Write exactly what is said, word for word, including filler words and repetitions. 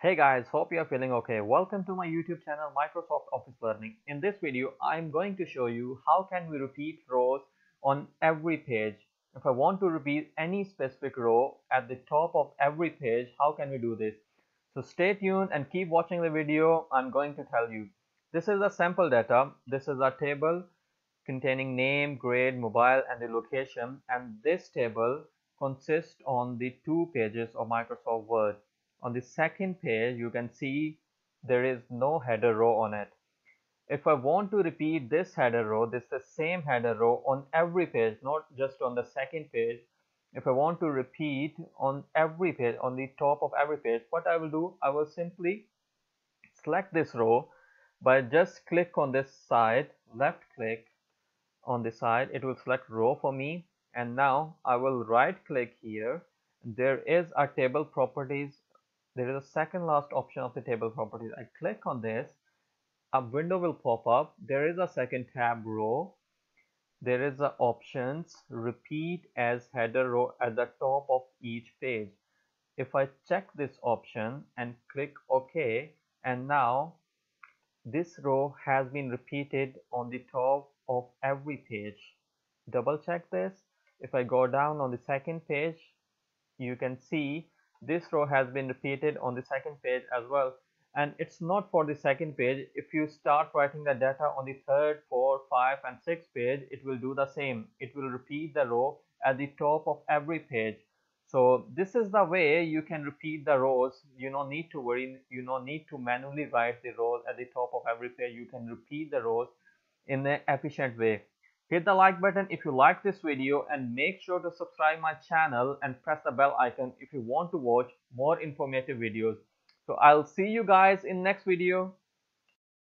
Hey guys, hope you are feeling okay. Welcome to my YouTube channel, Microsoft Office Learning. In this video, I'm going to show you how can we repeat rows on every page. If I want to repeat any specific row at the top of every page, how can we do this? So stay tuned and keep watching the video. I'm going to tell you. This is the sample data. This is a table containing name, grade, mobile, and the location. And this table consists on the two pages of Microsoft Word. On the second page, you can see there is no header row on it. If I want to repeat this header row, this is the same header row on every page, not just on the second page. If I want to repeat on every page, on the top of every page, what I will do, I will simply select this row by just click on this side, left click on the side, it will select row for me. And now I will right click here. There is a table properties. There is a second last option of the table properties. I click on this, a window will pop up. There is a second tab row. There is the options repeat as header row at the top of each page. If I check this option and click OK, and now this row has been repeated on the top of every page. Double check this. If I go down on the second page, you can see this row has been repeated on the second page as well. And it's not for the second page. If you start writing the data on the third, fourth, five, and sixth page, it will do the same. It will repeat the row at the top of every page. So this is the way you can repeat the rows. You don't need to worry. You don't need to manually write the rows at the top of every page. You can repeat the rows in an efficient way. Hit the like button if you like this video and make sure to subscribe my channel and press the bell icon if you want to watch more informative videos. So I'll see you guys in next video.